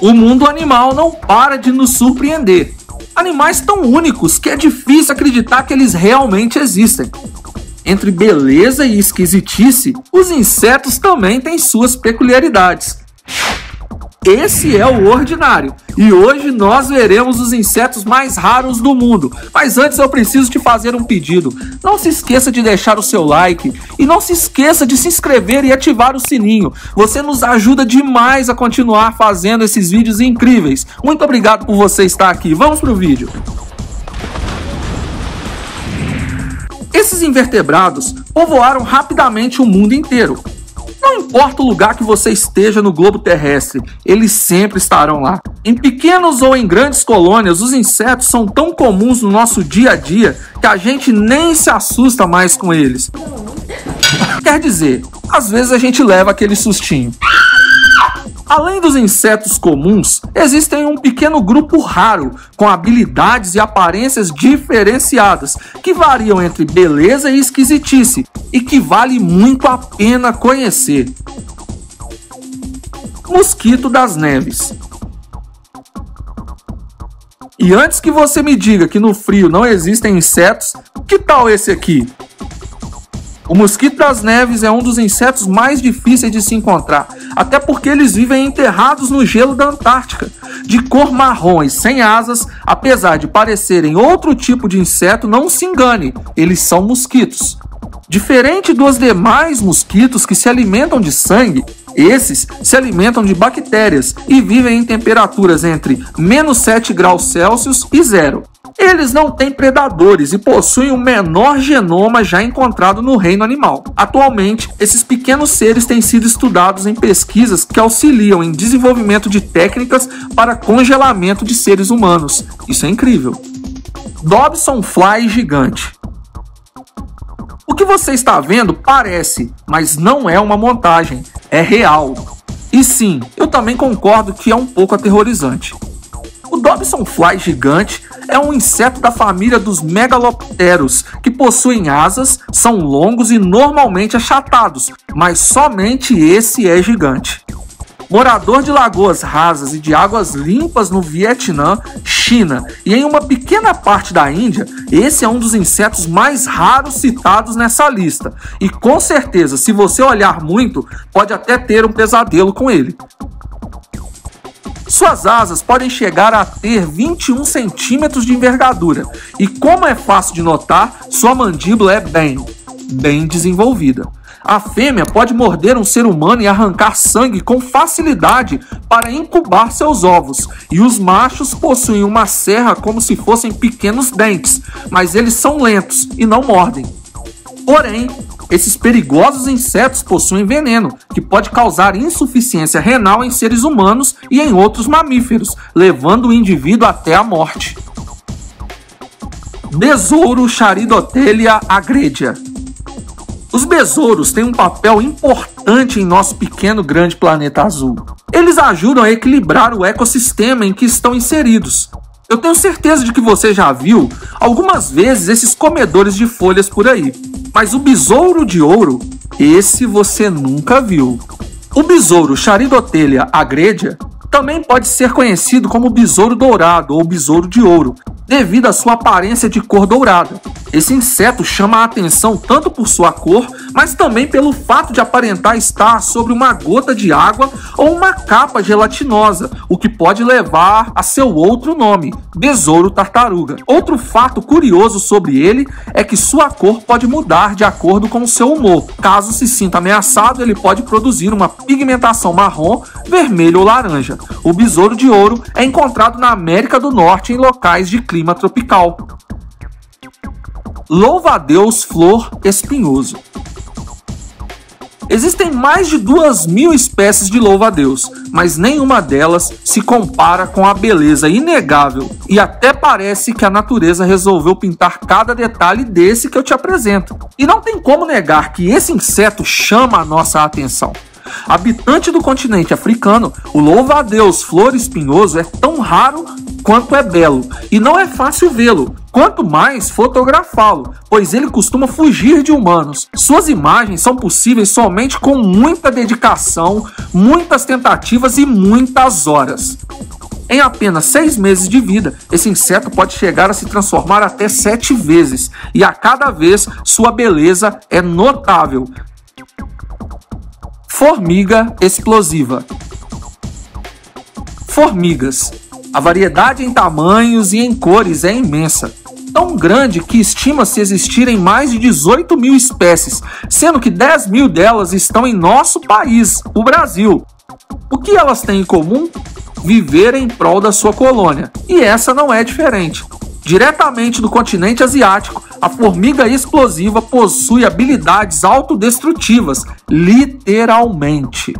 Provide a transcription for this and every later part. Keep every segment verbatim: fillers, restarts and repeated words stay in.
O mundo animal não para de nos surpreender. Animais tão únicos que é difícil acreditar que eles realmente existem. Entre beleza e esquisitice, os insetos também têm suas peculiaridades. Esse é o Worldnário, e hoje nós veremos os insetos mais raros do mundo. Mas antes eu preciso te fazer um pedido. Não se esqueça de deixar o seu like e não se esqueça de se inscrever e ativar o sininho. Você nos ajuda demais a continuar fazendo esses vídeos incríveis. Muito obrigado por você estar aqui. Vamos pro vídeo. Esses invertebrados povoaram rapidamente o mundo inteiro. Não importa o lugar que você esteja no globo terrestre, eles sempre estarão lá. Em pequenos ou em grandes colônias, os insetos são tão comuns no nosso dia a dia que a gente nem se assusta mais com eles. Quer dizer, às vezes a gente leva aquele sustinho. Além dos insetos comuns, existem um pequeno grupo raro, com habilidades e aparências diferenciadas, que variam entre beleza e esquisitice, e que vale muito a pena conhecer. Mosquito das neves. E antes que você me diga que no frio não existem insetos, que tal esse aqui? O mosquito das neves é um dos insetos mais difíceis de se encontrar, até porque eles vivem enterrados no gelo da Antártica. De cor marrom e sem asas, apesar de parecerem outro tipo de inseto, não se engane, eles são mosquitos. Diferente dos demais mosquitos que se alimentam de sangue, esses se alimentam de bactérias e vivem em temperaturas entre menos sete graus Celsius e zero. Eles não têm predadores e possuem o menor genoma já encontrado no reino animal. Atualmente, esses pequenos seres têm sido estudados em pesquisas que auxiliam em desenvolvimento de técnicas para congelamento de seres humanos. Isso é incrível. Dobsonfly gigante. O que você está vendo parece, mas não é uma montagem, é real. E sim, eu também concordo que é um pouco aterrorizante. O Dobsonfly gigante é um inseto da família dos megalopteros, que possuem asas, são longos e normalmente achatados, mas somente esse é gigante. Morador de lagoas rasas e de águas limpas no Vietnã, China e em uma pequena parte da Índia, esse é um dos insetos mais raros citados nessa lista. E com certeza, se você olhar muito, pode até ter um pesadelo com ele. Suas asas podem chegar a ter vinte e um centímetros de envergadura. E como é fácil de notar, sua mandíbula é bem, bem desenvolvida. A fêmea pode morder um ser humano e arrancar sangue com facilidade para incubar seus ovos, e os machos possuem uma serra como se fossem pequenos dentes, mas eles são lentos e não mordem. Porém, esses perigosos insetos possuem veneno, que pode causar insuficiência renal em seres humanos e em outros mamíferos, levando o indivíduo até a morte. Besouro Charidotella Agregia. Os besouros têm um papel importante em nosso pequeno grande planeta azul. Eles ajudam a equilibrar o ecossistema em que estão inseridos. Eu tenho certeza de que você já viu algumas vezes esses comedores de folhas por aí. Mas o besouro de ouro, esse você nunca viu. O besouro Charidotella agredia também pode ser conhecido como besouro dourado ou besouro de ouro, devido à sua aparência de cor dourada. Esse inseto chama a atenção tanto por sua cor, mas também pelo fato de aparentar estar sobre uma gota de água ou uma capa gelatinosa, o que pode levar a seu outro nome, besouro tartaruga. Outro fato curioso sobre ele é que sua cor pode mudar de acordo com o seu humor. Caso se sinta ameaçado, ele pode produzir uma pigmentação marrom, vermelho ou laranja. O besouro de ouro é encontrado na América do Norte em locais de clima tropical. Louva-a-deus flor-espinhoso. Existem mais de duas mil espécies de louva-a-deus, mas nenhuma delas se compara com a beleza inegável, e até parece que a natureza resolveu pintar cada detalhe desse que eu te apresento. E não tem como negar que esse inseto chama a nossa atenção. Habitante do continente africano, o louva-a-deus flor-espinhoso é tão raro quanto é belo, e não é fácil vê-lo, quanto mais fotografá-lo, pois ele costuma fugir de humanos. Suas imagens são possíveis somente com muita dedicação, muitas tentativas e muitas horas. Em apenas seis meses de vida, esse inseto pode chegar a se transformar até sete vezes, e a cada vez sua beleza é notável. Formiga explosiva. Formigas. A variedade em tamanhos e em cores é imensa, tão grande que estima-se existirem mais de dezoito mil espécies, sendo que dez mil delas estão em nosso país, o Brasil. O que elas têm em comum? Viver em prol da sua colônia. E essa não é diferente. Diretamente do continente asiático, a formiga explosiva possui habilidades autodestrutivas, literalmente.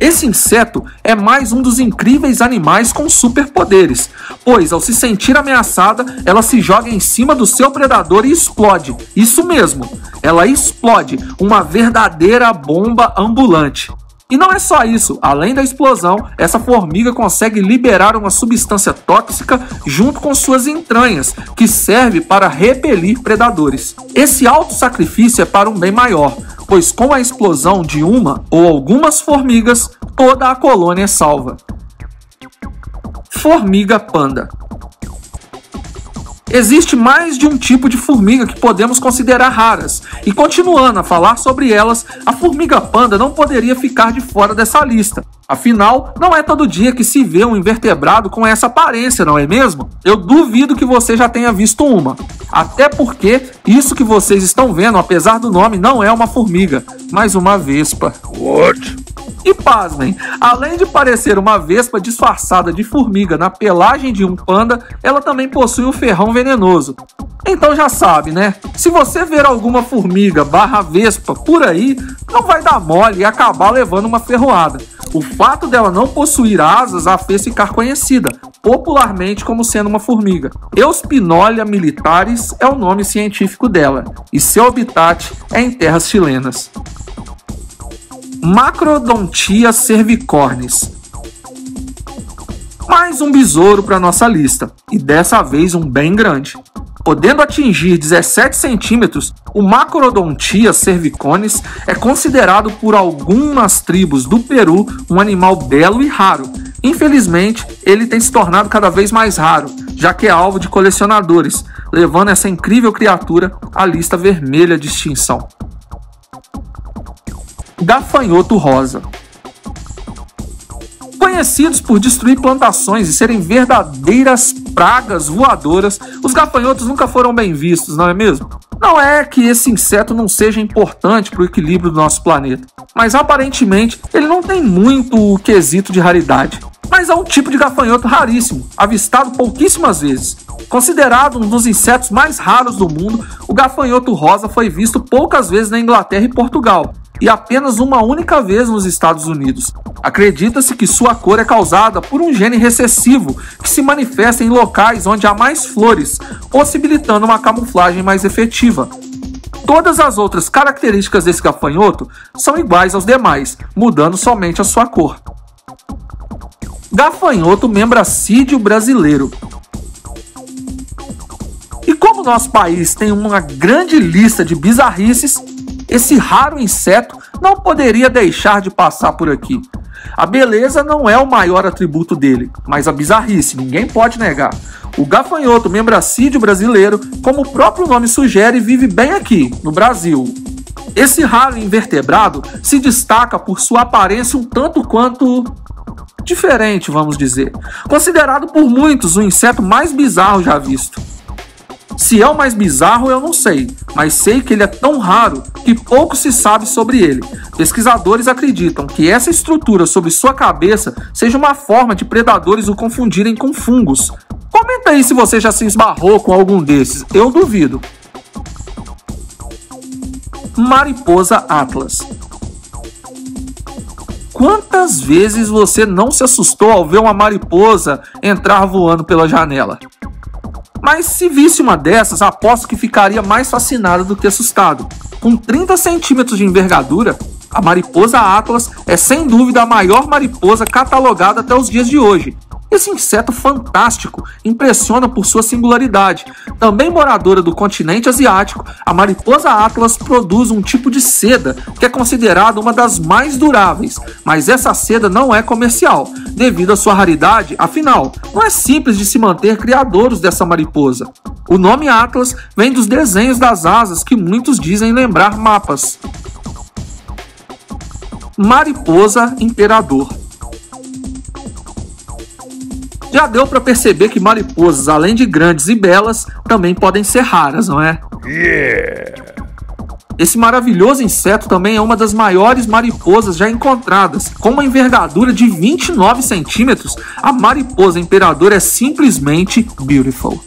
Esse inseto é mais um dos incríveis animais com superpoderes, pois ao se sentir ameaçada, ela se joga em cima do seu predador e explode. Isso mesmo, ela explode, uma verdadeira bomba ambulante. E não é só isso, além da explosão, essa formiga consegue liberar uma substância tóxica junto com suas entranhas, que serve para repelir predadores. Esse autossacrifício é para um bem maior, pois com a explosão de uma ou algumas formigas, toda a colônia é salva. Formiga panda. Existe mais de um tipo de formiga que podemos considerar raras, e continuando a falar sobre elas, a formiga panda não poderia ficar de fora dessa lista. Afinal, não é todo dia que se vê um invertebrado com essa aparência, não é mesmo? Eu duvido que você já tenha visto uma. Até porque isso que vocês estão vendo, apesar do nome, não é uma formiga, mas uma vespa. What? E pasmem, além de parecer uma vespa disfarçada de formiga na pelagem de um panda, ela também possui um ferrão venenoso. Então já sabe, né? Se você ver alguma formiga barra vespa por aí, não vai dar mole e acabar levando uma ferroada. O fato dela não possuir asas a fez ficar conhecida, popularmente como sendo uma formiga. Euspinolia militaris é o nome científico dela, e seu habitat é em terras chilenas. Macrodontia cervicornis. Mais um besouro para nossa lista, e dessa vez um bem grande. Podendo atingir dezessete centímetros, o Macrodontia cervicornis é considerado por algumas tribos do Peru um animal belo e raro. Infelizmente, ele tem se tornado cada vez mais raro, já que é alvo de colecionadores, levando essa incrível criatura à lista vermelha de extinção. Gafanhoto rosa. Conhecidos por destruir plantações e serem verdadeiras pragas voadoras, os gafanhotos nunca foram bem vistos, não é mesmo? Não é que esse inseto não seja importante para o equilíbrio do nosso planeta, mas aparentemente ele não tem muito o quesito de raridade. Mas é um tipo de gafanhoto raríssimo, avistado pouquíssimas vezes. Considerado um dos insetos mais raros do mundo, o gafanhoto rosa foi visto poucas vezes na Inglaterra e Portugal, e apenas uma única vez nos Estados Unidos. Acredita-se que sua cor é causada por um gene recessivo que se manifesta em locais onde há mais flores, possibilitando uma camuflagem mais efetiva. Todas as outras características desse gafanhoto são iguais aos demais, mudando somente a sua cor. Gafanhoto membracídio brasileiro. E como nosso país tem uma grande lista de bizarrices, esse raro inseto não poderia deixar de passar por aqui. A beleza não é o maior atributo dele, mas a bizarrice, ninguém pode negar. O gafanhoto membracídio brasileiro, como o próprio nome sugere, vive bem aqui, no Brasil. Esse raro invertebrado se destaca por sua aparência um tanto quanto diferente, vamos dizer. Considerado por muitos o inseto mais bizarro já visto. Se é o mais bizarro, eu não sei, mas sei que ele é tão raro que pouco se sabe sobre ele. Pesquisadores acreditam que essa estrutura sobre sua cabeça seja uma forma de predadores o confundirem com fungos. Comenta aí se você já se esbarrou com algum desses, eu duvido. Mariposa Atlas. Quantas vezes você não se assustou ao ver uma mariposa entrar voando pela janela? Mas se visse uma dessas, aposto que ficaria mais fascinado do que assustado. Com trinta centímetros de envergadura, a mariposa Atlas é sem dúvida a maior mariposa catalogada até os dias de hoje. Esse inseto fantástico impressiona por sua singularidade. Também moradora do continente asiático, a mariposa Atlas produz um tipo de seda que é considerada uma das mais duráveis, mas essa seda não é comercial, devido à sua raridade. Afinal, não é simples de se manter criadouros dessa mariposa. O nome Atlas vem dos desenhos das asas que muitos dizem lembrar mapas. Mariposa imperador. Já deu para perceber que mariposas, além de grandes e belas, também podem ser raras, não é? Yeah. Esse maravilhoso inseto também é uma das maiores mariposas já encontradas. Com uma envergadura de vinte e nove centímetros, a mariposa imperador é simplesmente beautiful.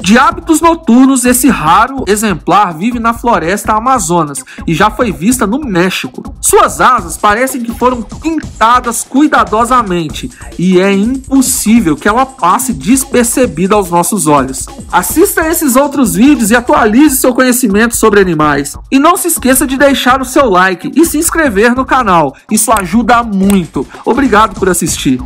De hábitos noturnos, esse raro exemplar vive na floresta Amazonas e já foi vista no México. Suas asas parecem que foram pintadas cuidadosamente e é impossível que ela passe despercebida aos nossos olhos. Assista a esses outros vídeos e atualize seu conhecimento sobre animais. E não se esqueça de deixar o seu like e se inscrever no canal, isso ajuda muito. Obrigado por assistir.